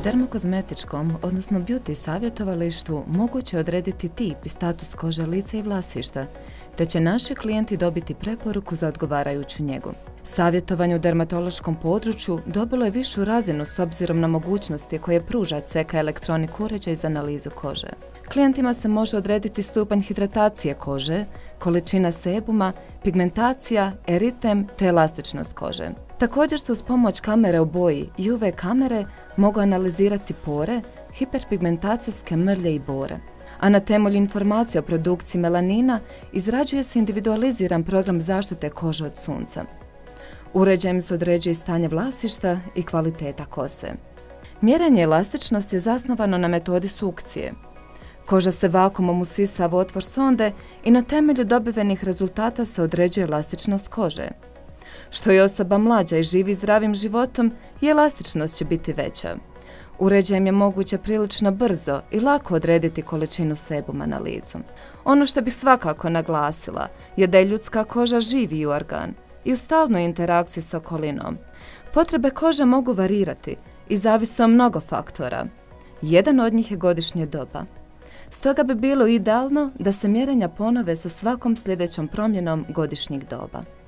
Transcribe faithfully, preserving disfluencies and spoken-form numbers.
U dermokozmetičkom, odnosno beauty savjetovalištu, moguće je odrediti tip i status kože lica i vlasišta, te će naši klijenti dobiti preporuku za odgovarajuću njegu. Savjetovanje u dermatološkom području dobilo je višu razinu s obzirom na mogućnosti koje pruža C K elektronik uređaj za analizu kože. Klijentima se može odrediti stupanj hidratacije kože, količina sebuma, pigmentacija, eritem te elastičnost kože. Također se uz pomoć kamere u boji i U V kamere mogu analizirati pore, hiperpigmentacijske mrlje i bore. A na temelju informacija o produkciji melanina izrađuje se individualiziran program zaštite kože od sunca. Uređajem se određuje stanje vlasišta i kvaliteta kose. Mjerenje elastičnosti je zasnovano na metodi sukcije. Koža se vakumom usisa u otvor sonde i na temelju dobivenih rezultata se određuje elastičnost kože. Što je osoba mlađa i živi zdravim životom, i elastičnost će biti veća. Uređajem je moguće prilično brzo i lako odrediti količinu sebuma na licu. Ono što bih svakako naglasila je da je ljudska koža živi organ i u stalnoj interakciji s okolinom. Potrebe kože mogu varirati i zavise od mnogo faktora. Jedan od njih je godišnje doba. Stoga bi bilo idealno da se mjerenja ponove sa svakom sljedećom promjenom godišnjih doba.